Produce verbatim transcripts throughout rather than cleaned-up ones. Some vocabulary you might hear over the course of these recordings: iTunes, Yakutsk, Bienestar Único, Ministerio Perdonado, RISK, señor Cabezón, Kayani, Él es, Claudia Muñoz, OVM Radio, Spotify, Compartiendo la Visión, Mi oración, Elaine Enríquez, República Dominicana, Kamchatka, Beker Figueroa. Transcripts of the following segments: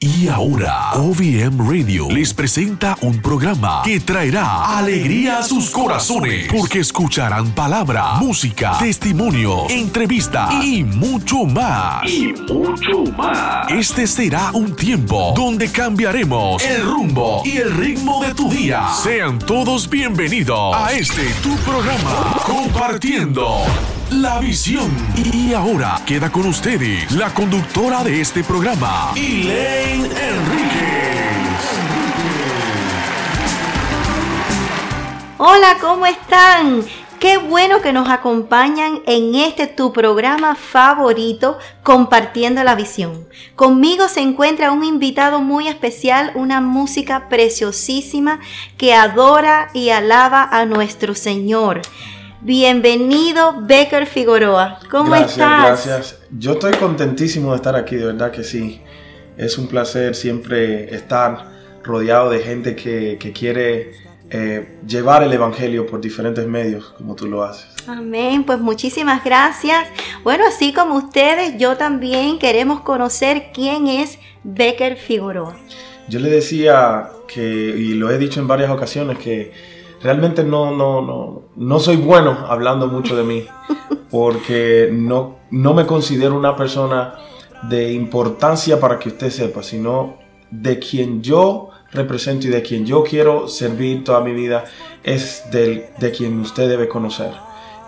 Y ahora, O V M Radio les presenta un programa que traerá alegría a sus corazones, porque escucharán palabra, música, testimonio, entrevista y mucho más. Y mucho más. Este será un tiempo donde cambiaremos el rumbo y el ritmo de tu día. Sean todos bienvenidos a este tu programa, Compartiendo la Visión. Y ahora queda con ustedes la conductora de este programa, Elaine Enríquez. Hola, ¿cómo están? Qué bueno que nos acompañan en este tu programa favorito, Compartiendo la Visión. Conmigo se encuentra un invitado muy especial, una música preciosísima que adora y alaba a nuestro Señor. Bienvenido, Beker Figueroa. ¿Cómo gracias, estás? Gracias. Yo estoy contentísimo de estar aquí, de verdad que sí. Es un placer siempre estar rodeado de gente que, que quiere eh, llevar el evangelio por diferentes medios, como tú lo haces. Amén, pues muchísimas gracias. Bueno, así como ustedes, yo también queremos conocer quién es Beker Figueroa. Yo le decía que, y lo he dicho en varias ocasiones, que realmente no, no, no, no soy bueno hablando mucho de mí, porque no, no me considero una persona de importancia para que usted sepa, sino de quien yo represento y de quien yo quiero servir toda mi vida, es del, de quien usted debe conocer.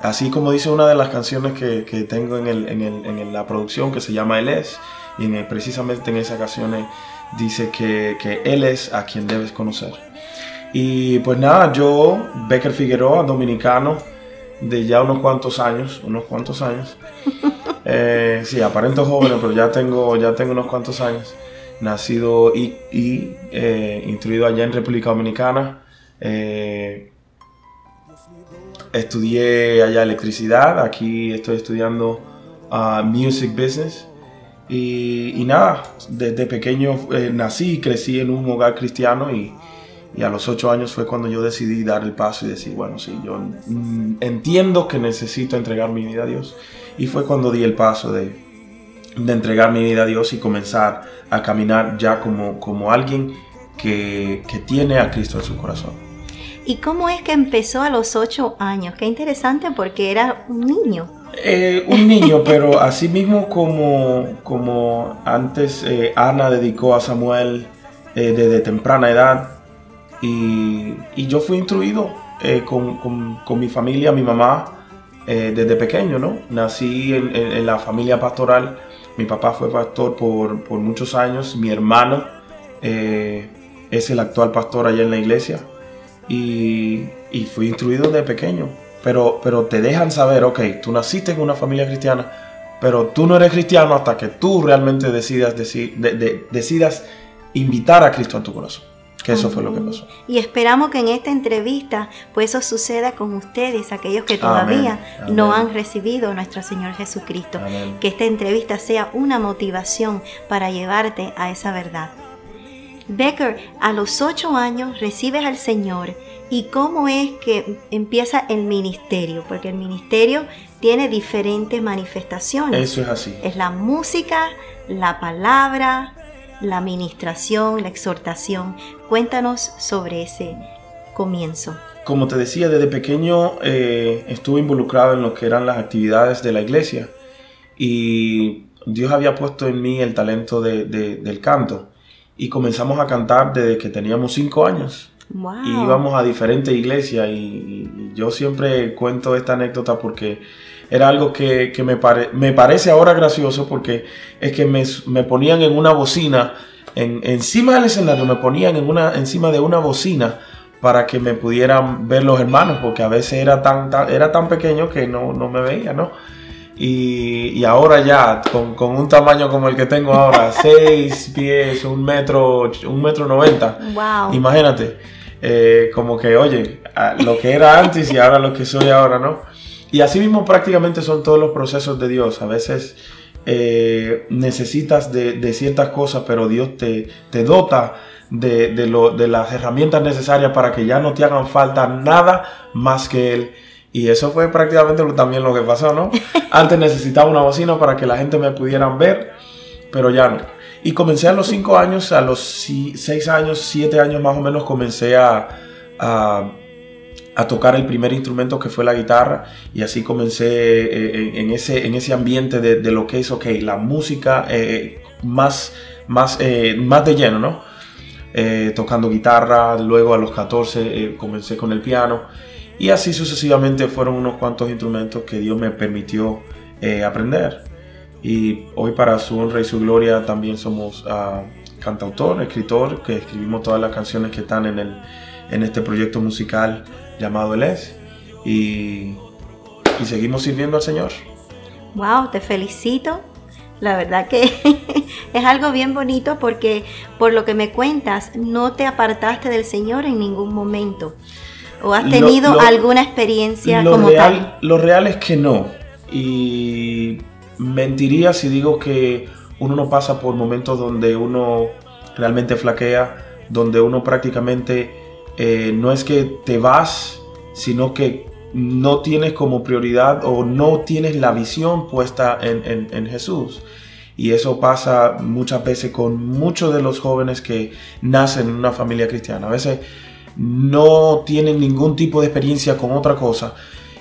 Así como dice una de las canciones que, que tengo en, el, en, el, en la producción, que se llama Él es, y en el, precisamente en esas canciones dice que, que Él es a quien debes conocer. Y pues nada, yo, Beker Figueroa, dominicano, de ya unos cuantos años, unos cuantos años. Eh, sí, aparento joven, pero ya tengo, ya tengo unos cuantos años. Nacido y, y eh, instruido allá en República Dominicana. Eh, estudié allá electricidad, aquí estoy estudiando uh, music business. Y, y nada, desde pequeño eh, nací y crecí en un hogar cristiano y... Y a los ocho años fue cuando yo decidí dar el paso y decir, bueno, sí, yo entiendo que necesito entregar mi vida a Dios. Y fue cuando di el paso de, de entregar mi vida a Dios y comenzar a caminar ya como, como alguien que, que tiene a Cristo en su corazón. ¿Y cómo es que empezó a los ocho años? Qué interesante, porque era un niño. Eh, un niño, pero así mismo como, como antes eh, Ana dedicó a Samuel eh, desde temprana edad. Y, y yo fui instruido eh, con, con, con mi familia, mi mamá, eh, desde pequeño, ¿no? Nací en, en, en la familia pastoral. Mi papá fue pastor por, por muchos años. Mi hermano eh, es el actual pastor allá en la iglesia. Y, y fui instruido desde pequeño. Pero, pero te dejan saber, ok, tú naciste en una familia cristiana, pero tú no eres cristiano hasta que tú realmente decidas, deci- de, de, decidas invitar a Cristo a tu corazón. Que eso fue lo que pasó. Y esperamos que en esta entrevista pues eso suceda con ustedes, aquellos que todavía amén, amén. No han recibido a nuestro Señor Jesucristo. Amén. Que esta entrevista sea una motivación para llevarte a esa verdad. Beker, a los ocho años recibes al Señor. ¿Y cómo es que empieza el ministerio? Porque el ministerio tiene diferentes manifestaciones. Eso es así. Es la música, la palabra, la administración, la exhortación. Cuéntanos sobre ese comienzo. Como te decía, desde pequeño eh, estuve involucrado en lo que eran las actividades de la iglesia y Dios había puesto en mí el talento de, de, del canto y comenzamos a cantar desde que teníamos cinco años. Wow. Y íbamos a diferentes iglesias y, y yo siempre cuento esta anécdota porque era algo que, que me, pare, me parece ahora gracioso, porque es que me, me ponían en una bocina, en, encima del escenario me ponían en una, encima de una bocina para que me pudieran ver los hermanos, porque a veces era tan, tan, era tan pequeño que no, no me veía, ¿no? Y, y ahora ya, con, con un tamaño como el que tengo ahora, seis pies, un metro, un metro noventa, wow. Imagínate, eh, como que, oye, lo que era antes y ahora lo que soy ahora, ¿no? Y así mismo prácticamente son todos los procesos de Dios. A veces eh, necesitas de, de ciertas cosas, pero Dios te, te dota de, de, lo, de las herramientas necesarias para que ya no te hagan falta nada más que Él. Y eso fue prácticamente lo, también lo que pasó, ¿no? Antes necesitaba una bocina para que la gente me pudiera ver, pero ya no. Y comencé a los cinco años, a los seis años, siete años más o menos, comencé a, a, a tocar el primer instrumento, que fue la guitarra. Y así comencé en, en, ese, en ese ambiente de, de lo que es, ok, la música eh, más, más, eh, más de lleno, ¿no? Eh, tocando guitarra, luego a los catorce eh, comencé con el piano. Y así sucesivamente fueron unos cuantos instrumentos que Dios me permitió eh, aprender. Y hoy, para su honra y su gloria, también somos uh, cantautor, escritor, que escribimos todas las canciones que están en, el, en este proyecto musical llamado Él es. Y, y seguimos sirviendo al Señor. ¡Wow! Te felicito. La verdad que es algo bien bonito, porque por lo que me cuentas, no te apartaste del Señor en ningún momento. ¿O has tenido lo, lo, alguna experiencia lo como real, tal? Lo real es que no. Y mentiría si digo que uno no pasa por momentos donde uno realmente flaquea, donde uno prácticamente eh, no es que te vas, sino que no tienes como prioridad o no tienes la visión puesta en, en, en Jesús. Y eso pasa muchas veces con muchos de los jóvenes que nacen en una familia cristiana. A veces no tienen ningún tipo de experiencia con otra cosa,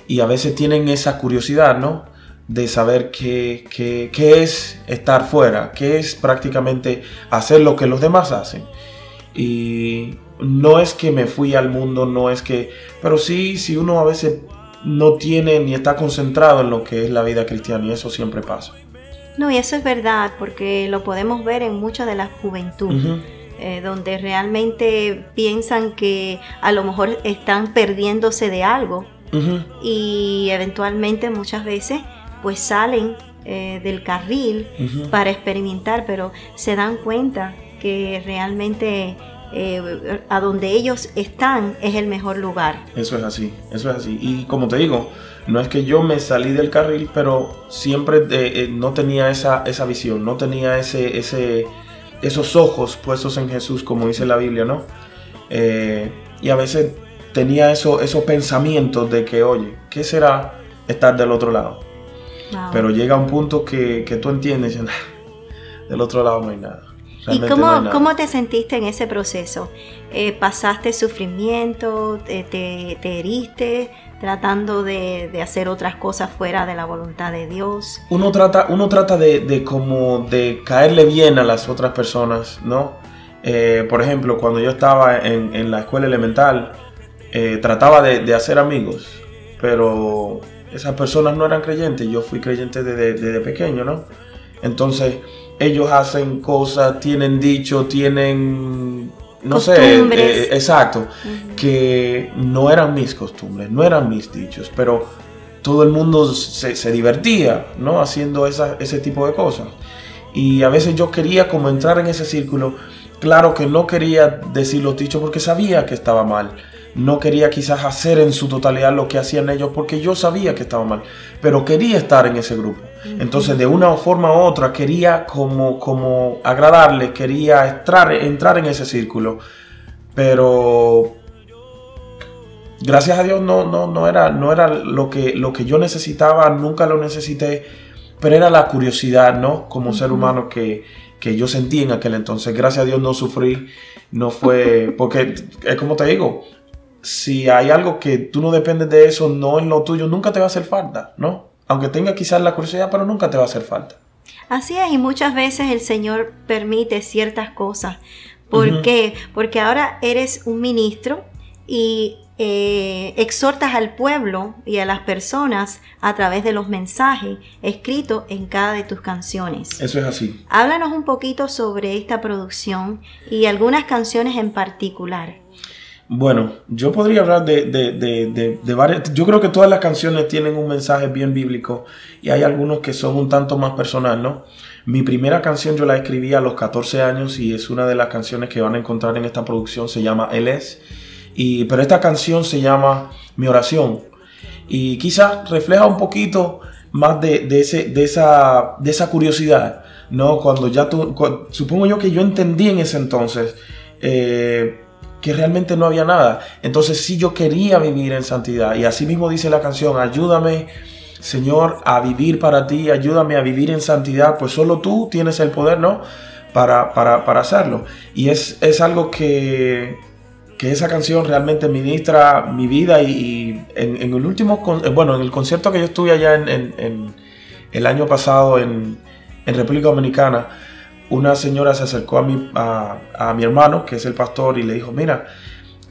y a veces tienen esa curiosidad, ¿no?, de saber qué, qué, qué es estar fuera, qué es prácticamente hacer lo que los demás hacen. Y no es que me fui al mundo, no es que... Pero sí, si uno a veces no tiene ni está concentrado en lo que es la vida cristiana, y eso siempre pasa. No, y eso es verdad, porque lo podemos ver en mucha de la juventud. Uh-huh. Eh, donde realmente piensan que a lo mejor están perdiéndose de algo. Uh-huh. Y eventualmente muchas veces pues salen eh, del carril. Uh-huh. Para experimentar, pero se dan cuenta que realmente eh, a donde ellos están es el mejor lugar. Eso es así, eso es así. Y como te digo, no es que yo me salí del carril, pero siempre eh, eh, no tenía esa, esa visión, no tenía ese, ese, esos ojos puestos en Jesús, como dice la Biblia, ¿no? Eh, y a veces tenía eso, esos pensamientos de que, oye, ¿qué será estar del otro lado? Wow. Pero llega un punto que, que tú entiendes, del otro lado no hay nada. Realmente. ¿Y cómo, no hay nada. ¿Cómo te sentiste en ese proceso? Eh, ¿Pasaste sufrimiento? Te, te, te heriste tratando de, de hacer otras cosas fuera de la voluntad de Dios? Uno trata, uno trata de, de como de caerle bien a las otras personas, ¿no? Eh, por ejemplo, cuando yo estaba en, en la escuela elemental, eh, trataba de, de hacer amigos, pero esas personas no eran creyentes. Yo fui creyente desde, desde pequeño, ¿no? Entonces, ellos hacen cosas, tienen dicho, tienen, no costumbres. sé, eh, exacto, uh-huh. que no eran mis costumbres, no eran mis dichos, pero todo el mundo se, se divertía, ¿no?, haciendo esa, ese tipo de cosas. Y a veces yo quería como entrar en ese círculo. Claro que no quería decir los dichos porque sabía que estaba mal. No quería quizás hacer en su totalidad lo que hacían ellos porque yo sabía que estaba mal, pero quería estar en ese grupo. Entonces, de una forma u otra, quería como, como agradarle, quería entrar, entrar en ese círculo, pero gracias a Dios no, no, no era, no era lo que, lo que yo necesitaba, nunca lo necesité, pero era la curiosidad, ¿no?, como ser humano que, que yo sentí en aquel entonces. Gracias a Dios no sufrí, no fue, porque es como te digo, si hay algo que tú no dependes de eso, no es lo tuyo, nunca te va a hacer falta, ¿no? Aunque tenga quizás la curiosidad, pero nunca te va a hacer falta. Así es, y muchas veces el Señor permite ciertas cosas. ¿Por uh-huh. qué? Porque ahora eres un ministro y eh, exhortas al pueblo y a las personas a través de los mensajes escritos en cada de tus canciones. Eso es así. Háblanos un poquito sobre esta producción y algunas canciones en particular. Bueno, yo podría hablar de, de, de, de, de varias. Yo creo que todas las canciones tienen un mensaje bien bíblico y hay algunos que son un tanto más personal, ¿no? Mi primera canción yo la escribí a los catorce años y es una de las canciones que van a encontrar en esta producción, se llama Él es. Y, pero esta canción se llama Mi oración y quizás refleja un poquito más de, de, ese, de, esa, de esa curiosidad, ¿no? Cuando ya tú, cuando, supongo yo que yo entendí en ese entonces Eh, que realmente no había nada. Entonces sí, yo quería vivir en santidad. Y así mismo dice la canción: ayúdame, Señor, a vivir para ti, ayúdame a vivir en santidad. Pues solo tú tienes el poder, ¿no? para, para, para hacerlo. Y es, es algo que, que esa canción realmente ministra mi vida. Y, y en, en el último, bueno, en el concierto que yo estuve allá en, en, en el año pasado en, en República Dominicana, una señora se acercó a mi, a, a mi hermano, que es el pastor, y le dijo: mira,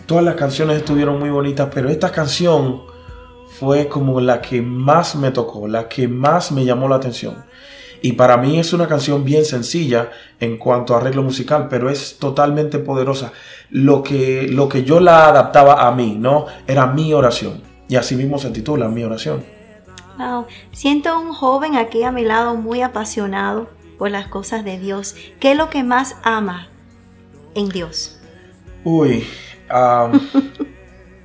todas las canciones estuvieron muy bonitas, pero esta canción fue como la que más me tocó, la que más me llamó la atención. Y para mí es una canción bien sencilla en cuanto a arreglo musical, pero es totalmente poderosa. Lo que, lo que yo la adaptaba a mí, ¿no? Era mi oración. Y así mismo se titula, Mi oración. Wow. Siento a un joven aquí a mi lado muy apasionado por las cosas de Dios. ¿Qué es lo que más ama en Dios? Uy, um,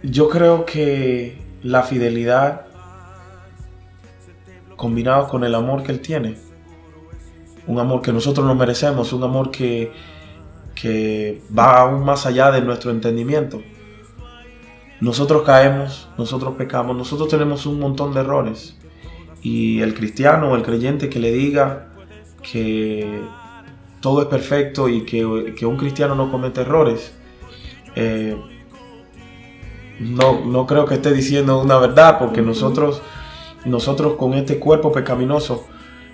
yo creo que la fidelidad combinado con el amor que Él tiene. Un amor que nosotros no merecemos, un amor que, que va aún más allá de nuestro entendimiento. Nosotros caemos, nosotros pecamos, nosotros tenemos un montón de errores. Y el cristiano o el creyente que le diga que todo es perfecto y que, que un cristiano no comete errores, eh, No, no creo que esté diciendo una verdad, porque nosotros, nosotros con este cuerpo pecaminoso,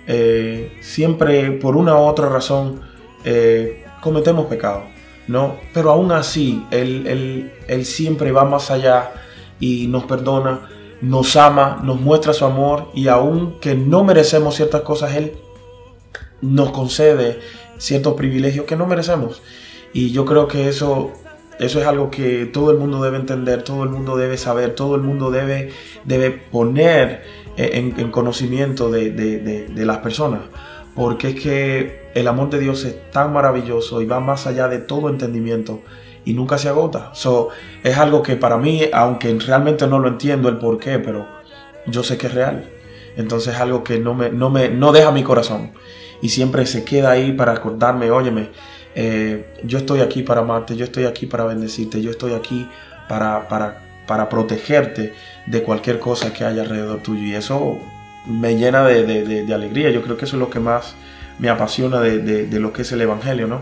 eh, siempre por una u otra razón eh, cometemos pecado, ¿no? Pero aún así, él, él, él siempre va más allá y nos perdona, nos ama, nos muestra su amor, y aún que no merecemos ciertas cosas, Él nos concede ciertos privilegios que no merecemos. Y yo creo que eso... Eso es algo que todo el mundo debe entender, todo el mundo debe saber, todo el mundo debe, debe poner en, en conocimiento de, de, de, de las personas. Porque es que el amor de Dios es tan maravilloso y va más allá de todo entendimiento y nunca se agota. So, es algo que para mí, aunque realmente no lo entiendo el por qué, pero yo sé que es real. Entonces es algo que no me, no me, no deja mi corazón y siempre se queda ahí para acordarme, óyeme, Eh, yo estoy aquí para amarte, yo estoy aquí para bendecirte, yo estoy aquí para, para, para protegerte de cualquier cosa que haya alrededor tuyo. Y eso me llena de, de, de, de alegría. Yo creo que eso es lo que más me apasiona de, de, de lo que es el evangelio, ¿no?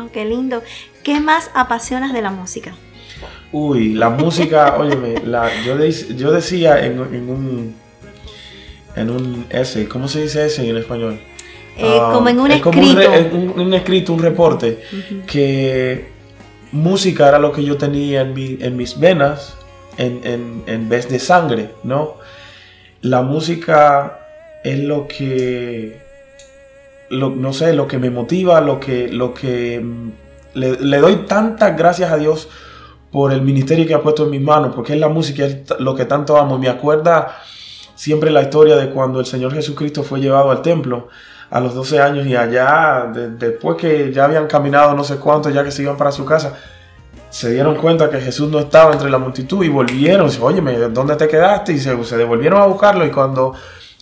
Oh, qué lindo. ¿Qué más apasionas de la música? Uy, la música, óyeme, la, yo, de, yo decía en, en un en un essay, ¿cómo se dice essay en español? Eh, um, como en un es escrito. Como un, re, un, un escrito, un reporte, uh-huh. Que música era lo que yo tenía en, mi, en mis venas en, en, en vez de sangre, ¿no? La música es lo que, lo, no sé, lo que me motiva, lo que, lo que le, le doy tantas gracias a Dios por el ministerio que ha puesto en mis manos, porque es la música, es lo que tanto amo. Me acuerda siempre la historia de cuando el Señor Jesucristo fue llevado al templo a los doce años, y allá, de, después que ya habían caminado no sé cuánto, ya que se iban para su casa, se dieron cuenta que Jesús no estaba entre la multitud y volvieron. Oye, ¿dónde te quedaste? Y se, se devolvieron a buscarlo, y cuando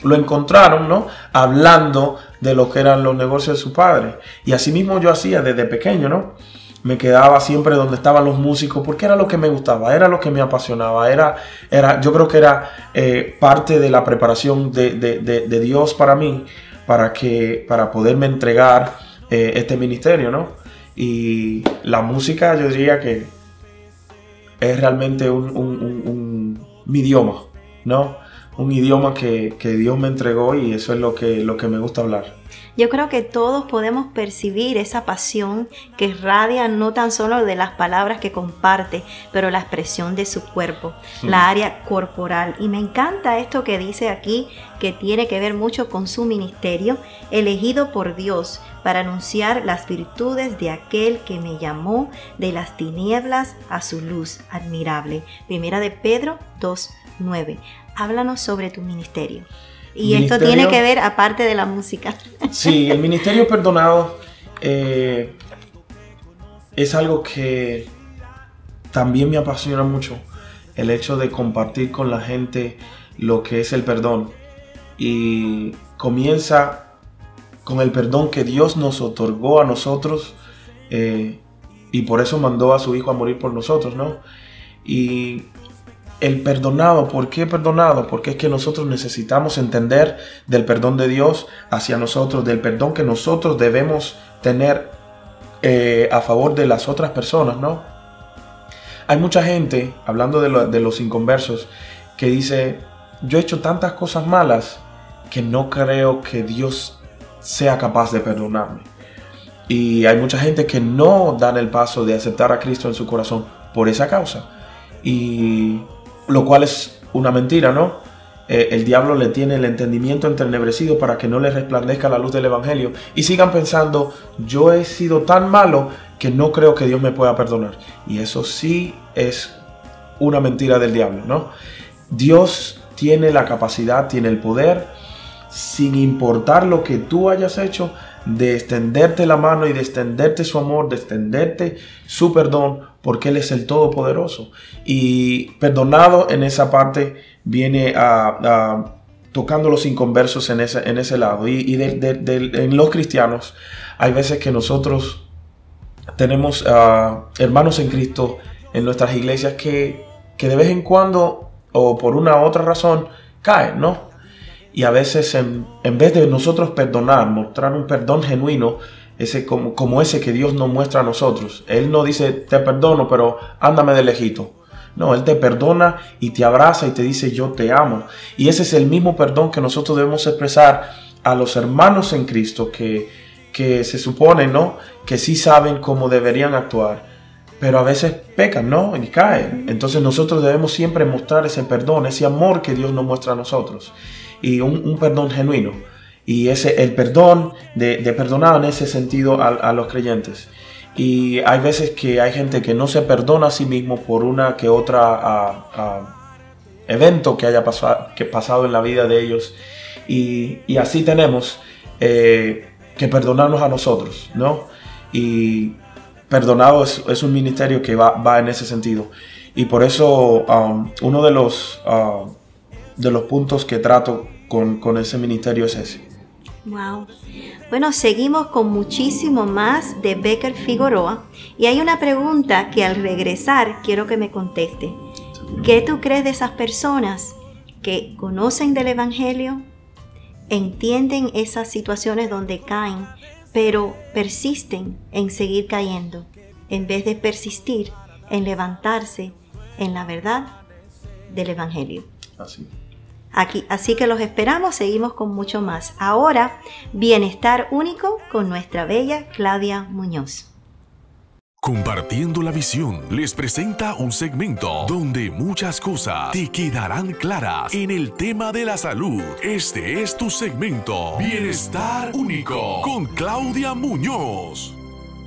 lo encontraron, ¿no?, hablando de lo que eran los negocios de su padre. Y así mismo yo hacía desde pequeño, ¿no? Me quedaba siempre donde estaban los músicos, porque era lo que me gustaba, era lo que me apasionaba, era, era, yo creo que era eh, parte de la preparación de, de, de, de Dios para mí, para que para poderme entregar eh, este ministerio, ¿no? Y la música, yo diría que es realmente un, un, un, un, un idioma, ¿no? Un idioma que, que Dios me entregó, y eso es lo que, lo que me gusta hablar. Yo creo que todos podemos percibir esa pasión que irradia no tan solo de las palabras que comparte, pero la expresión de su cuerpo, mm. la área corporal. Y me encanta esto que dice aquí, que tiene que ver mucho con su ministerio, elegido por Dios para anunciar las virtudes de aquel que me llamó de las tinieblas a su luz admirable. Primera de Pedro dos nueve. Háblanos sobre tu ministerio. Y ministerio, esto tiene que ver aparte de la música. Sí, el Ministerio Perdonado eh, es algo que también me apasiona mucho. El hecho de compartir con la gente lo que es el perdón. Y comienza con el perdón que Dios nos otorgó a nosotros. Eh, y por eso mandó a su Hijo a morir por nosotros, ¿no? Y... el perdonado, ¿por qué perdonado? Porque es que nosotros necesitamos entender del perdón de Dios hacia nosotros, del perdón que nosotros debemos tener eh, a favor de las otras personas, ¿no? Hay mucha gente, hablando de, lo, de los inconversos, que dice, yo he hecho tantas cosas malas que no creo que Dios sea capaz de perdonarme. Y hay mucha gente que no dan el paso de aceptar a Cristo en su corazón por esa causa. Y lo cual es una mentira, ¿no? Eh, el diablo le tiene el entendimiento entenebrecido para que no le resplandezca la luz del evangelio. Y sigan pensando, yo he sido tan malo que no creo que Dios me pueda perdonar. Y eso sí es una mentira del diablo, ¿no? Dios tiene la capacidad, tiene el poder, sin importar lo que tú hayas hecho, de extenderte la mano y de extenderte su amor, de extenderte su perdón, porque Él es el Todopoderoso. Y perdonado en esa parte viene a, a tocando los inconversos en ese, en ese lado. Y, y de, de, de, en los cristianos hay veces que nosotros tenemos uh, hermanos en Cristo en nuestras iglesias que, que de vez en cuando o por una u otra razón caen, ¿no? Y a veces en, en vez de nosotros perdonar, mostrar un perdón genuino, ese como, como ese que Dios nos muestra a nosotros. Él no dice, te perdono, pero ándame de lejito. No, Él te perdona y te abraza y te dice, yo te amo. Y ese es el mismo perdón que nosotros debemos expresar a los hermanos en Cristo que, que se supone, ¿no?, que sí saben cómo deberían actuar. Pero a veces pecan, ¿no? Y caen. Entonces nosotros debemos siempre mostrar ese perdón, ese amor que Dios nos muestra a nosotros. Y un, un perdón genuino. Y ese, el perdón de, de perdonado en ese sentido a, a los creyentes. Y hay veces que hay gente que no se perdona a sí mismo por una que otra a, a evento que haya pasado, que pasado en la vida de ellos. Y, y así tenemos eh, que perdonarnos a nosotros, ¿no? Y perdonado es, es un ministerio que va, va en ese sentido. Y por eso um, uno de los, uh, de los puntos que trato con, con ese ministerio es ese. Wow. Bueno, seguimos con muchísimo más de Beker Figueroa. Y hay una pregunta que al regresar quiero que me conteste. ¿Qué tú crees de esas personas que conocen del evangelio, entienden esas situaciones donde caen, pero persisten en seguir cayendo, en vez de persistir en levantarse en la verdad del evangelio? Así. Aquí, así que los esperamos, seguimos con mucho más. Ahora, Bienestar Único con nuestra bella Claudia Muñoz. Compartiendo la Visión les presenta un segmento donde muchas cosas te quedarán claras en el tema de la salud. Este es tu segmento Bienestar Único con Claudia Muñoz.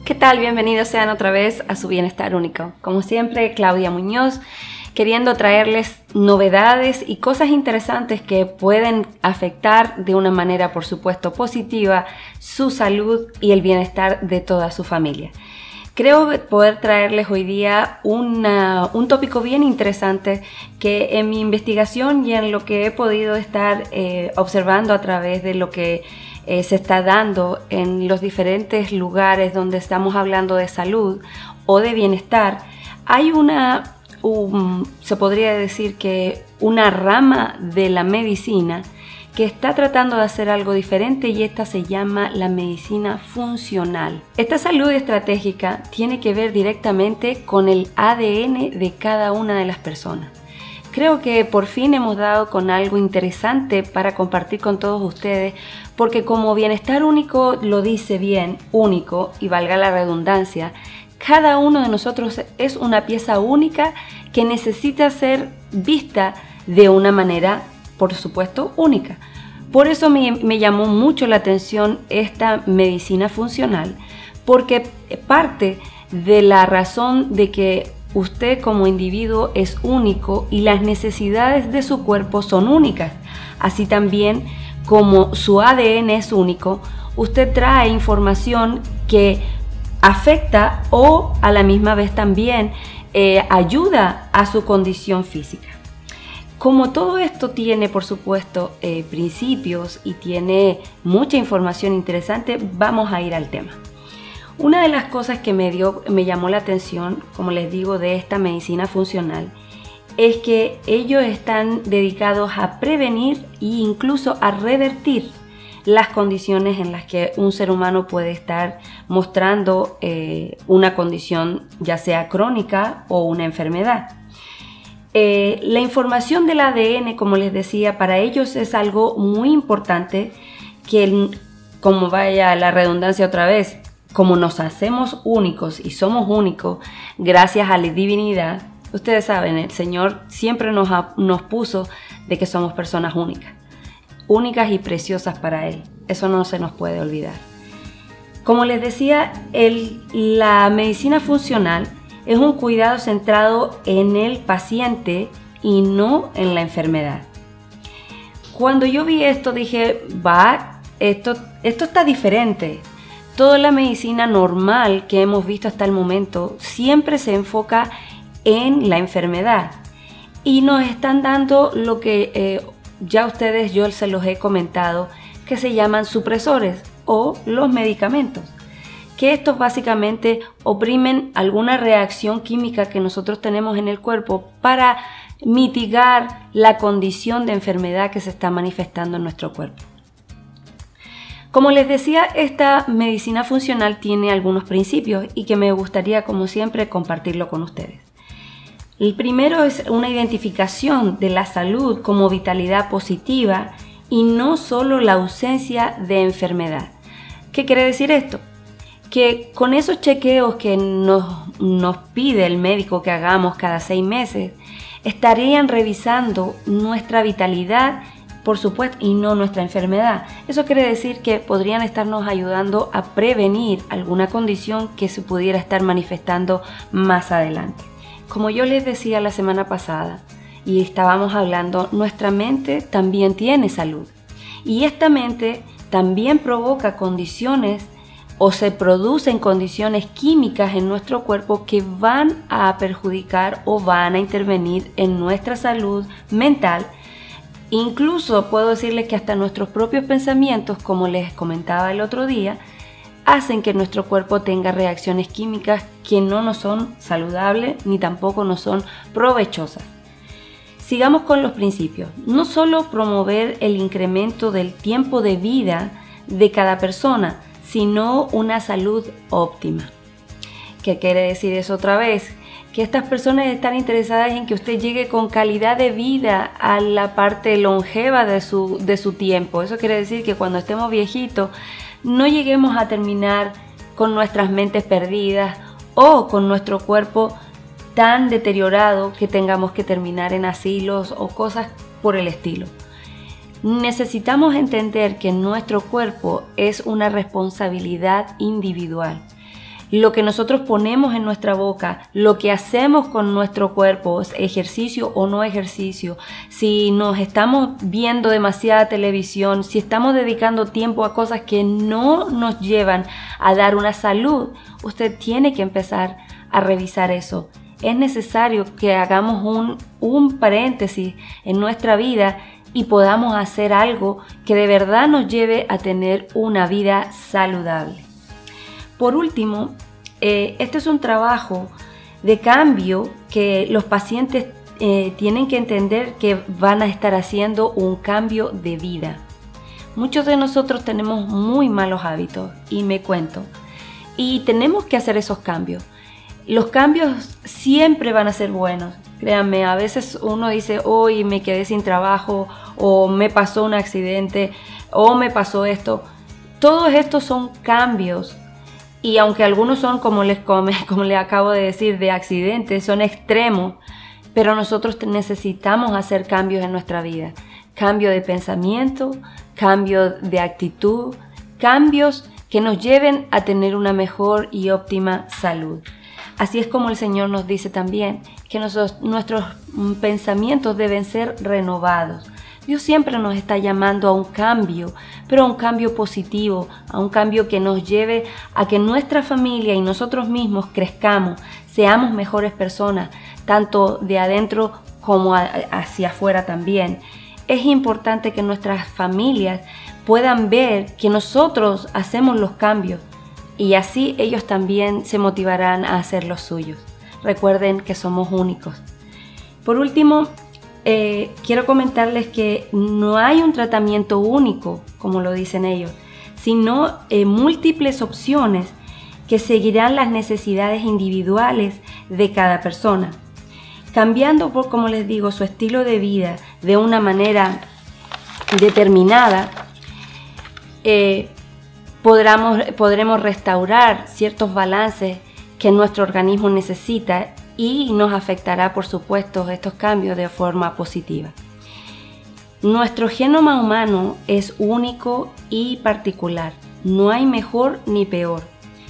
¿Qué tal? Bienvenidos sean otra vez a su Bienestar Único. Como siempre, Claudia Muñoz, queriendo traerles novedades y cosas interesantes que pueden afectar de una manera, por supuesto, positiva su salud y el bienestar de toda su familia. Creo poder traerles hoy día una, un tópico bien interesante que en mi investigación y en lo que he podido estar eh, observando a través de lo que eh, se está dando en los diferentes lugares donde estamos hablando de salud o de bienestar, hay una, un, se podría decir que una rama de la medicina que está tratando de hacer algo diferente y esta se llama la medicina funcional. Esta salud estratégica tiene que ver directamente con el A D N de cada una de las personas. Creo que por fin hemos dado con algo interesante para compartir con todos ustedes, porque como Bienestar Único lo dice bien, único, y valga la redundancia, cada uno de nosotros es una pieza única que necesita ser vista de una manera, por supuesto, única. Por eso me, me llamó mucho la atención esta medicina funcional, porque parte de la razón de que usted como individuo es único y las necesidades de su cuerpo son únicas. Así también como su A D N es único, usted trae información que afecta o a la misma vez también eh, ayuda a su condición física. Como todo esto tiene, por supuesto, eh, principios y tiene mucha información interesante, vamos a ir al tema. Una de las cosas que me, dio, me llamó la atención, como les digo, de esta medicina funcional, es que ellos están dedicados a prevenir e incluso a revertir las condiciones en las que un ser humano puede estar mostrando eh, una condición ya sea crónica o una enfermedad. Eh, la información del A D N, como les decía, para ellos es algo muy importante que, como vaya la redundancia otra vez, como nos hacemos únicos y somos únicos gracias a la divinidad, ustedes saben, el Señor siempre nos, nos puso de que somos personas únicas, únicas y preciosas para Él. Eso no se nos puede olvidar. Como les decía, el, la medicina funcional es un cuidado centrado en el paciente y no en la enfermedad. Cuando yo vi esto dije, va, esto, esto está diferente. Toda la medicina normal que hemos visto hasta el momento siempre se enfoca en la enfermedad y nos están dando lo que eh, ya ustedes, yo se los he comentado, que se llaman supresores o los medicamentos, que estos básicamente oprimen alguna reacción química que nosotros tenemos en el cuerpo para mitigar la condición de enfermedad que se está manifestando en nuestro cuerpo. Como les decía, esta medicina funcional tiene algunos principios y que me gustaría, como siempre, compartirlo con ustedes. El primero es una identificación de la salud como vitalidad positiva y no solo la ausencia de enfermedad. ¿Qué quiere decir esto? Que con esos chequeos que nos, nos pide el médico que hagamos cada seis meses, estarían revisando nuestra vitalidad, por supuesto, y no nuestra enfermedad. Eso quiere decir que podrían estarnos ayudando a prevenir alguna condición que se pudiera estar manifestando más adelante. Como yo les decía la semana pasada y estábamos hablando, nuestra mente también tiene salud y esta mente también provoca condiciones o se producen condiciones químicas en nuestro cuerpo que van a perjudicar o van a intervenir en nuestra salud mental. Incluso puedo decirles que hasta nuestros propios pensamientos, como les comentaba el otro día, hacen que nuestro cuerpo tenga reacciones químicas que no nos son saludables ni tampoco nos son provechosas. Sigamos con los principios. No solo promover el incremento del tiempo de vida de cada persona, sino una salud óptima. ¿Qué quiere decir eso otra vez? Que estas personas están interesadas en que usted llegue con calidad de vida a la parte longeva de su, de su tiempo. Eso quiere decir que cuando estemos viejitos, no lleguemos a terminar con nuestras mentes perdidas o con nuestro cuerpo tan deteriorado que tengamos que terminar en asilos o cosas por el estilo. Necesitamos entender que nuestro cuerpo es una responsabilidad individual. Lo que nosotros ponemos en nuestra boca, lo que hacemos con nuestro cuerpo, ejercicio o no ejercicio, si nos estamos viendo demasiada televisión, si estamos dedicando tiempo a cosas que no nos llevan a dar una salud, usted tiene que empezar a revisar eso. Es necesario que hagamos un, un paréntesis en nuestra vida y podamos hacer algo que de verdad nos lleve a tener una vida saludable. Por último, eh, este es un trabajo de cambio que los pacientes eh, tienen que entender que van a estar haciendo un cambio de vida. Muchos de nosotros tenemos muy malos hábitos, y me cuento, y tenemos que hacer esos cambios. Los cambios siempre van a ser buenos. Créanme, a veces uno dice, hoy me quedé sin trabajo, o me pasó un accidente, o me pasó esto. Todos estos son cambios. Y aunque algunos son, como les, come, como les acabo de decir, de accidentes, son extremos, pero nosotros necesitamos hacer cambios en nuestra vida. Cambio de pensamiento, cambio de actitud, cambios que nos lleven a tener una mejor y óptima salud. Así es como el Señor nos dice también que nosotros, nuestros pensamientos deben ser renovados. Dios siempre nos está llamando a un cambio, pero a un cambio positivo, a un cambio que nos lleve a que nuestra familia y nosotros mismos crezcamos, seamos mejores personas, tanto de adentro como hacia afuera también. Es importante que nuestras familias puedan ver que nosotros hacemos los cambios y así ellos también se motivarán a hacer los suyos. Recuerden que somos únicos. Por último, eh, quiero comentarles que no hay un tratamiento único, como lo dicen ellos, sino eh, múltiples opciones que seguirán las necesidades individuales de cada persona, cambiando por, como les digo, su estilo de vida de una manera determinada. eh, podremos, podremos restaurar ciertos balances que nuestro organismo necesita y nos afectará, por supuesto, estos cambios de forma positiva. Nuestro genoma humano es único y particular, no hay mejor ni peor,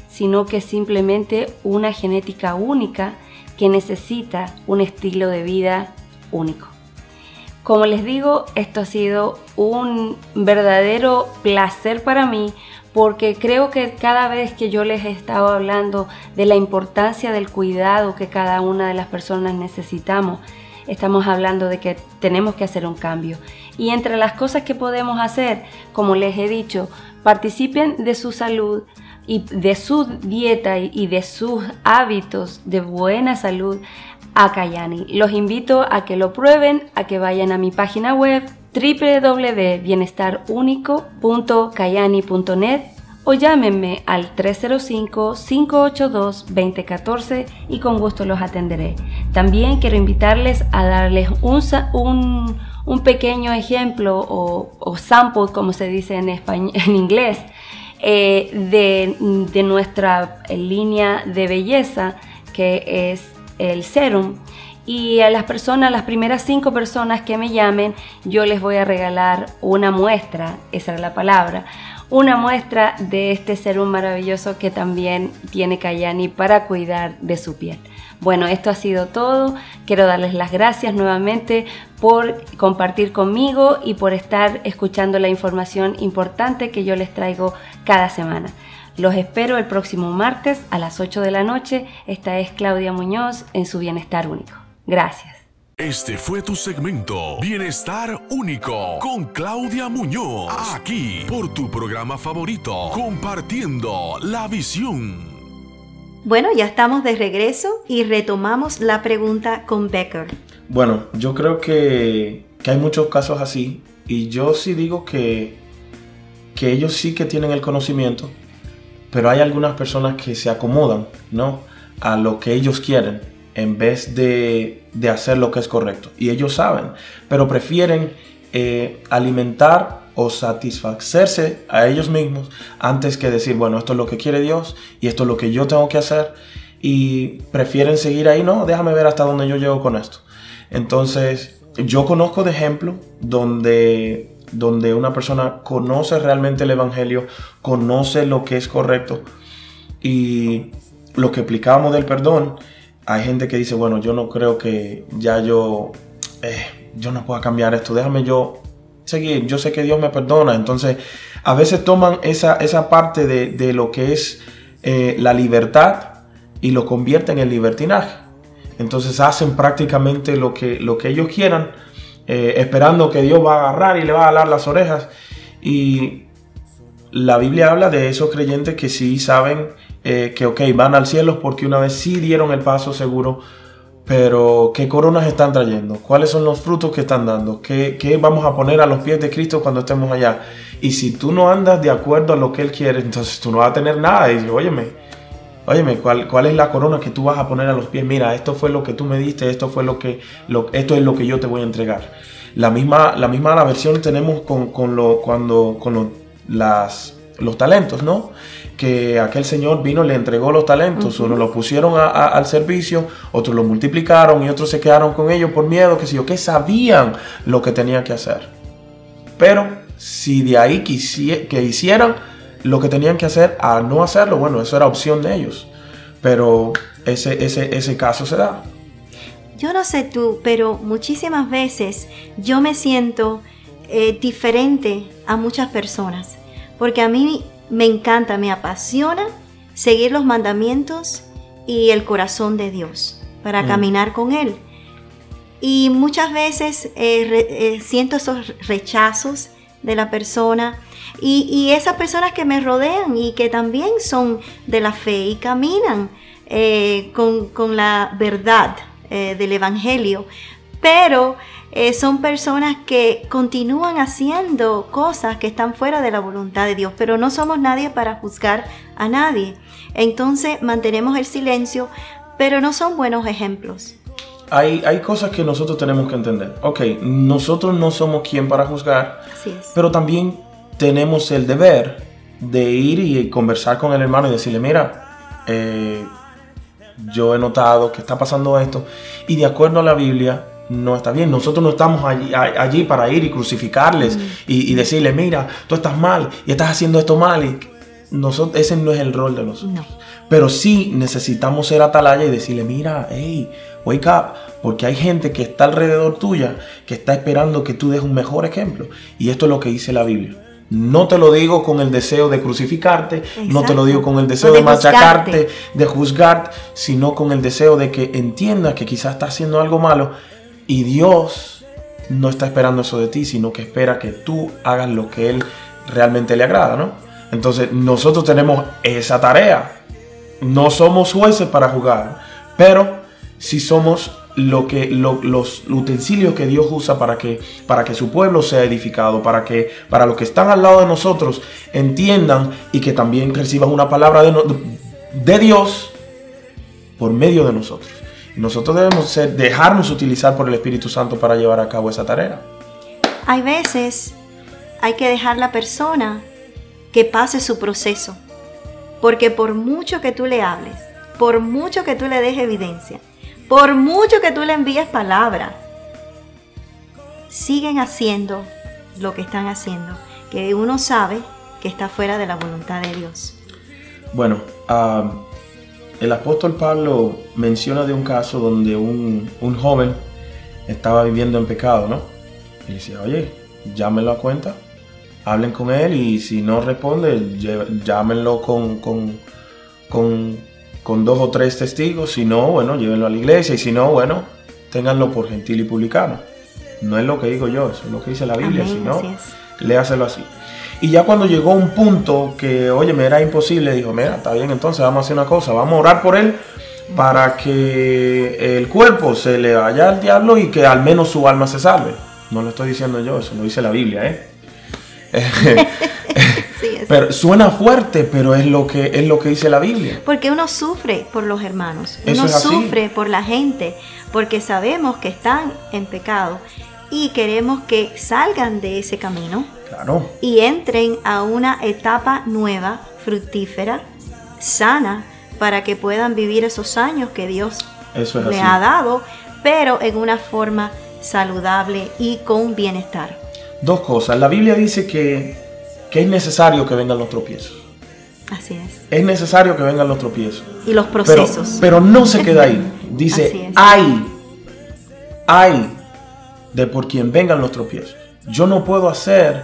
sino que es simplemente una genética única que necesita un estilo de vida único. Como les digo, esto ha sido un verdadero placer para mí, porque creo que cada vez que yo les he estado hablando de la importancia del cuidado que cada una de las personas necesitamos, estamos hablando de que tenemos que hacer un cambio. Y entre las cosas que podemos hacer, como les he dicho, participen de su salud y de su dieta y de sus hábitos de buena salud a Kayani. Los invito a que lo prueben, a que vayan a mi página web doble u doble u doble u punto bienestar único punto kayani punto net o llámenme al tres cero cinco, cinco ocho dos, dos cero uno cuatro y con gusto los atenderé. También quiero invitarles a darles un, un, un pequeño ejemplo o, o sample, como se dice en, español, en inglés, Eh, de, de nuestra línea de belleza, que es el serum, y a las personas, las primeras cinco personas que me llamen, yo les voy a regalar una muestra, esa era la palabra, una muestra de este serum maravilloso que también tiene Kayani para cuidar de su piel. Bueno, esto ha sido todo. Quiero darles las gracias nuevamente por compartir conmigo y por estar escuchando la información importante que yo les traigo cada semana. Los espero el próximo martes a las ocho de la noche. Esta es Claudia Muñoz en su Bienestar Único. Gracias. Este fue tu segmento Bienestar Único con Claudia Muñoz, aquí por tu programa favorito, Compartiendo la Visión. Bueno, ya estamos de regreso y retomamos la pregunta con Beker. Bueno, yo creo que, que hay muchos casos así, y yo sí digo que, que ellos sí que tienen el conocimiento, pero hay algunas personas que se acomodan, ¿no?, a lo que ellos quieren en vez de, de hacer lo que es correcto. Y ellos saben, pero prefieren eh, alimentar o satisfacerse a ellos mismos antes que decir, bueno, esto es lo que quiere Dios y esto es lo que yo tengo que hacer, y prefieren seguir ahí, no, déjame ver hasta dónde yo llego con esto. Entonces, yo conozco de ejemplo donde, donde una persona conoce realmente el evangelio, conoce lo que es correcto, y lo que explicábamos del perdón, hay gente que dice, bueno, yo no creo que ya yo, eh, yo no pueda cambiar esto, déjame yo seguir, yo sé que Dios me perdona. Entonces a veces toman esa, esa parte de, de lo que es eh, la libertad y lo convierten en libertinaje. Entonces hacen prácticamente lo que, lo que ellos quieran, eh, esperando que Dios va a agarrar y le va a alar las orejas. Y la Biblia habla de esos creyentes que sí saben eh, que okay, van al cielo porque una vez sí dieron el paso seguro. Pero, ¿qué coronas están trayendo? ¿Cuáles son los frutos que están dando? ¿Qué, ¿Qué vamos a poner a los pies de Cristo cuando estemos allá? Y si tú no andas de acuerdo a lo que Él quiere, entonces tú no vas a tener nada. Y dices, óyeme, óyeme, ¿cuál, ¿cuál es la corona que tú vas a poner a los pies? Mira, esto fue lo que tú me diste, esto fue lo que, lo, esto es lo que yo te voy a entregar. La misma, la misma la versión tenemos con, con, lo, cuando, con lo, las, los talentos, ¿no? Que aquel señor vino y le entregó los talentos. Uh-huh. Uno lo pusieron a, a, al servicio, otros lo multiplicaron y otros se quedaron con ellos por miedo, que sé yo, que sabían lo que tenían que hacer. Pero si de ahí quisi- que hicieran lo que tenían que hacer a no hacerlo, bueno, eso era opción de ellos. Pero ese, ese, ese caso se da. Yo no sé tú, pero muchísimas veces yo me siento eh, diferente a muchas personas, porque a mí me encanta, me apasiona seguir los mandamientos y el corazón de Dios para mm. caminar con Él. Y muchas veces eh, re, eh, siento esos rechazos de la persona y, y esas personas que me rodean y que también son de la fe y caminan eh, con, con la verdad eh, del Evangelio. Pero eh, son personas que continúan haciendo cosas que están fuera de la voluntad de Dios, pero no somos nadie para juzgar a nadie. Entonces mantenemos el silencio, pero no son buenos ejemplos. Hay, hay cosas que nosotros tenemos que entender. Ok, nosotros no somos quien para juzgar, así es, pero también tenemos el deber de ir y conversar con el hermano y decirle, mira, eh, yo he notado que está pasando esto y de acuerdo a la Biblia no está bien. Nosotros no estamos allí, allí para ir y crucificarles, mm, y, y decirle, mira, tú estás mal y estás haciendo esto mal. Y nosotros, ese no es el rol de nosotros. No. Pero sí necesitamos ser atalaya y decirle, mira, hey, wake up, porque hay gente que está alrededor tuya que está esperando que tú des un mejor ejemplo. Y esto es lo que dice la Biblia. No te lo digo con el deseo de crucificarte, exacto, no te lo digo con el deseo de, de machacarte, buscarte, de juzgarte, sino con el deseo de que entiendas que quizás estás haciendo algo malo y Dios no está esperando eso de ti, sino que espera que tú hagas lo que Él realmente le agrada, ¿no? Entonces nosotros tenemos esa tarea. No somos jueces para juzgar, pero sí somos lo que, lo, los utensilios que Dios usa para que, para que su pueblo sea edificado, para que para los que están al lado de nosotros entiendan y que también reciban una palabra de, no, de Dios por medio de nosotros. Y nosotros debemos ser, dejarnos utilizar por el Espíritu Santo para llevar a cabo esa tarea. Hay veces hay que dejar la persona que pase su proceso, porque por mucho que tú le hables, por mucho que tú le des evidencia, por mucho que tú le envíes palabras, siguen haciendo lo que están haciendo, que uno sabe que está fuera de la voluntad de Dios. Bueno, uh, el apóstol Pablo menciona de un caso donde un, un joven estaba viviendo en pecado, ¿no? Y decía, oye, llámenlo a cuenta, hablen con él y si no responde, llámenlo con... con, con con dos o tres testigos, si no, bueno, llévenlo a la iglesia, y si no, bueno, ténganlo por gentil y publicano. No es lo que digo yo, eso es lo que dice la Biblia, si no, léaselo así. Y ya cuando llegó un punto que, oye, me era imposible, dijo, mira, está bien, entonces vamos a hacer una cosa, vamos a orar por él para que el cuerpo se le vaya al diablo y que al menos su alma se salve. No lo estoy diciendo yo, eso lo dice la Biblia, ¿eh? Pero suena fuerte, pero es lo que es lo que dice la Biblia. Porque uno sufre por los hermanos, uno sufre por la gente, porque sabemos que están en pecado y queremos que salgan de ese camino, claro, y entren a una etapa nueva, fructífera, sana, para que puedan vivir esos años que Dios le ha dado, pero en una forma saludable y con bienestar. Dos cosas. La Biblia dice que que es necesario que vengan los tropiezos. Así es. Es necesario que vengan los tropiezos. Y los procesos. Pero, pero no se queda ahí. Dice, hay, hay de por quien vengan los tropiezos. Yo no puedo hacer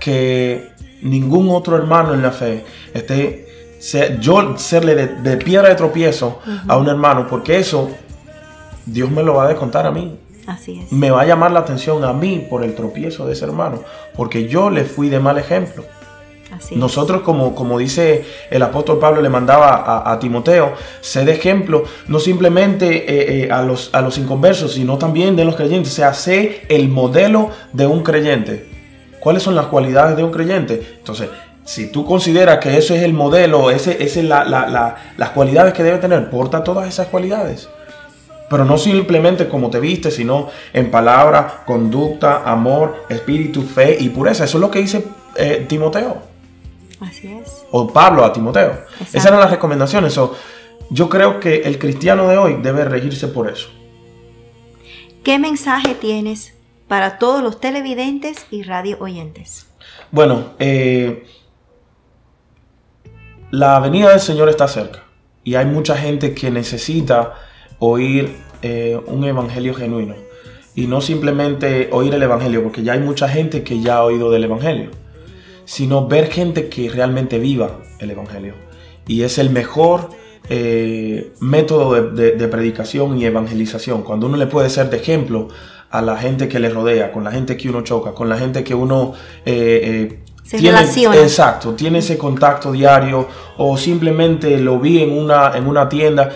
que ningún otro hermano en la fe esté, sea, yo serle de, de piedra de tropiezo, uh-huh, a un hermano, porque eso Dios me lo va a descontar a mí. Así es. Me va a llamar la atención a mí por el tropiezo de ese hermano, porque yo le fui de mal ejemplo. Así nosotros, como, como dice el apóstol Pablo, le mandaba a, a Timoteo, sé de ejemplo, no simplemente eh, eh, a, los, a los inconversos, sino también de los creyentes. O sea, sé el modelo de un creyente. ¿Cuáles son las cualidades de un creyente? Entonces, si tú consideras que eso es el modelo, ese, ese es la, la, la, las cualidades que debe tener, porta todas esas cualidades. Pero no simplemente como te viste, sino en palabra, conducta, amor, espíritu, fe y pureza. Eso es lo que dice eh, Timoteo. Así es. O Pablo a Timoteo. Exacto. Esas eran las recomendaciones. So, yo creo que el cristiano de hoy debe regirse por eso. ¿Qué mensaje tienes para todos los televidentes y radio oyentes? Bueno, eh, la venida del Señor está cerca. Y hay mucha gente que necesita oír eh, un evangelio genuino y no simplemente oír el evangelio, porque ya hay mucha gente que ya ha oído del evangelio, sino ver gente que realmente viva el evangelio, y es el mejor eh, método de, de, de predicación y evangelización, cuando uno le puede ser de ejemplo a la gente que le rodea, con la gente que uno choca, con la gente que uno eh, eh, se tiene, relaciona. Exacto, tiene ese contacto diario, o simplemente lo vi en una, en una tienda.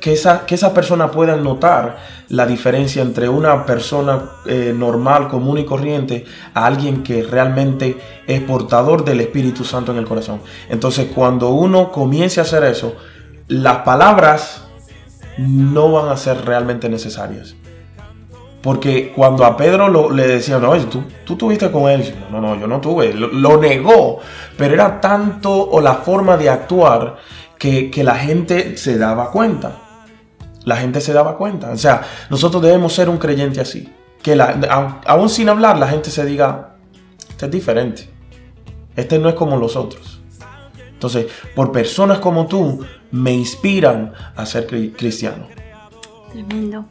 que esa, que esa persona pueda notar la diferencia entre una persona eh, normal, común y corriente a alguien que realmente es portador del Espíritu Santo en el corazón. Entonces, cuando uno comience a hacer eso, las palabras no van a ser realmente necesarias. Porque cuando a Pedro lo, le decían, no, oye, ¿tú, tú tuviste con él? No, no, yo no tuve. Lo, lo negó, pero era tanto o la forma de actuar que, que la gente se daba cuenta. La gente se daba cuenta. O sea, nosotros debemos ser un creyente así. Que la, aún sin hablar, la gente se diga, este es diferente. Este no es como los otros. Entonces, por personas como tú, me inspiran a ser cristiano. Tremendo.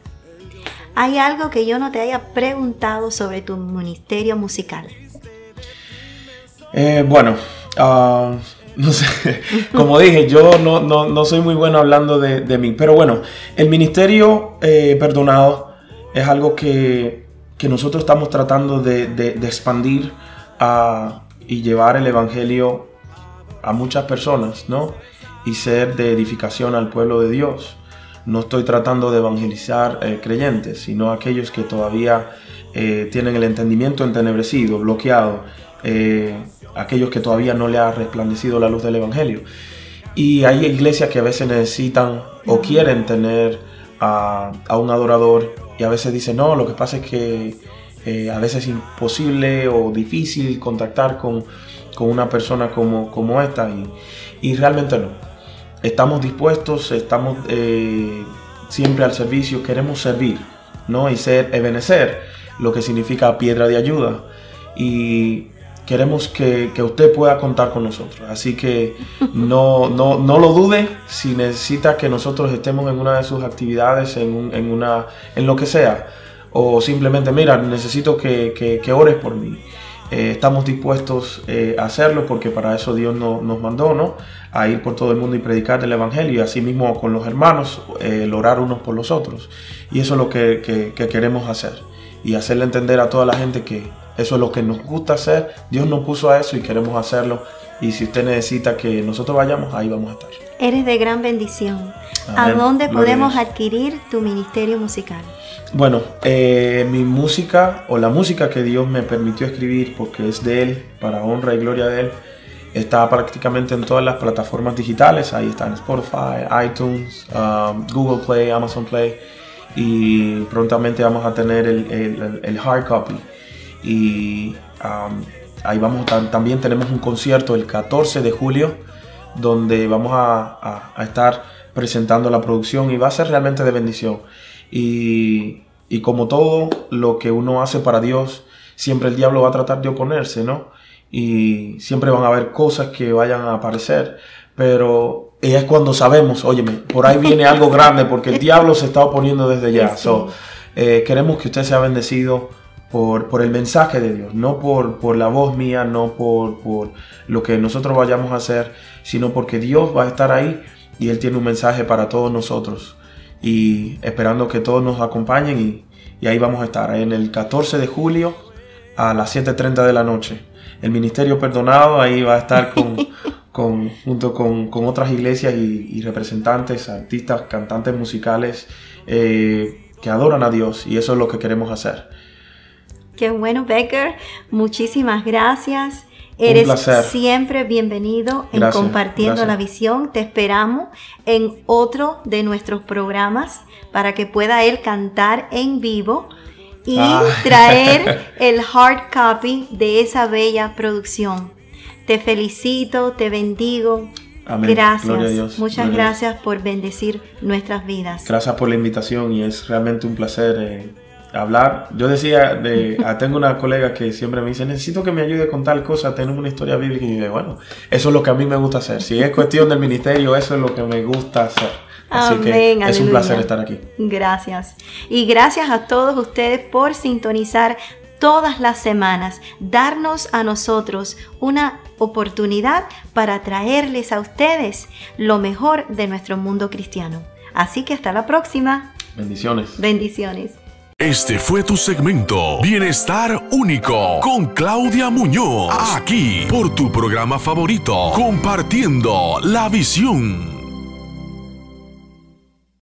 ¿Hay algo que yo no te haya preguntado sobre tu ministerio musical? Eh, bueno, uh, no sé. Como dije, yo no, no, no soy muy bueno hablando de, de mí. Pero bueno, el ministerio eh, perdonado es algo que, que nosotros estamos tratando de, de, de expandir a, y llevar el evangelio a muchas personas, ¿no? Y ser de edificación al pueblo de Dios. No estoy tratando de evangelizar eh, creyentes, sino aquellos que todavía eh, tienen el entendimiento entenebrecido, bloqueado, eh, aquellos que todavía no le ha resplandecido la luz del evangelio. Y hay iglesias que a veces necesitan o quieren tener a, a un adorador y a veces dicen, no, lo que pasa es que eh, a veces es imposible o difícil contactar con, con una persona como, como esta y, y realmente no. Estamos dispuestos, estamos eh, siempre al servicio, queremos servir, ¿no? Y ser ebenecer, lo que significa piedra de ayuda. Y queremos que, que usted pueda contar con nosotros. Así que no, no, no lo dude. Si necesita que nosotros estemos en una de sus actividades, en, un, en, una, en lo que sea, o simplemente, mira, necesito que, que, que ores por mí. Eh, estamos dispuestos eh, a hacerlo porque para eso Dios no, nos mandó, ¿no? A ir por todo el mundo y predicar el evangelio y así mismo con los hermanos, eh, el orar unos por los otros. Y eso es lo que, que, que queremos hacer y hacerle entender a toda la gente que eso es lo que nos gusta hacer. Dios nos puso a eso y queremos hacerlo. Y si usted necesita que nosotros vayamos, ahí vamos a estar. Eres de gran bendición. Amén. ¿A dónde podemos adquirir tu ministerio musical? Bueno, eh, mi música o la música que Dios me permitió escribir, porque es de Él, para honra y gloria de Él, está prácticamente en todas las plataformas digitales. Ahí está en Spotify, iTunes, um, Google Play, Amazon Play. Y prontamente vamos a tener el, el, el hard copy. Y um, ahí vamos, también tenemos un concierto el catorce de julio, donde vamos a, a, a estar presentando la producción y va a ser realmente de bendición. Y, y como todo lo que uno hace para Dios, siempre el diablo va a tratar de oponerse, ¿no? Y siempre van a haber cosas que vayan a aparecer, pero es cuando sabemos, óyeme, por ahí viene algo grande porque el diablo se está oponiendo desde ya. So, eh, queremos que usted sea bendecido Por, por el mensaje de Dios, no por, por la voz mía, no por, por lo que nosotros vayamos a hacer, sino porque Dios va a estar ahí y Él tiene un mensaje para todos nosotros y esperando que todos nos acompañen y, y ahí vamos a estar, en el catorce de julio a las siete y media de la noche. El Ministerio Perdonado ahí va a estar con, con, junto con, con otras iglesias y, y representantes, artistas, cantantes musicales eh, que adoran a Dios y eso es lo que queremos hacer. Qué bueno, Beker. Muchísimas gracias. Eres siempre bienvenido en gracias, Compartiendo gracias. la Visión. Te esperamos en otro de nuestros programas para que pueda él cantar en vivo y ah. traer el hard copy de esa bella producción. Te felicito, te bendigo. Amén. Gracias. A Dios. Muchas Gloria gracias Dios. por bendecir nuestras vidas. Gracias por la invitación y es realmente un placer. Eh. Hablar, yo decía, de, tengo una colega que siempre me dice, necesito que me ayude con tal cosa, tenemos una historia bíblica y yo, bueno, eso es lo que a mí me gusta hacer, si es cuestión del ministerio, eso es lo que me gusta hacer, así Amén, que aleluya. Es un placer estar aquí. Gracias, y gracias a todos ustedes por sintonizar todas las semanas, darnos a nosotros una oportunidad para traerles a ustedes lo mejor de nuestro mundo cristiano, así que hasta la próxima. Bendiciones. Bendiciones. Este fue tu segmento Bienestar Único con Claudia Muñoz, aquí por tu programa favorito, Compartiendo la Visión.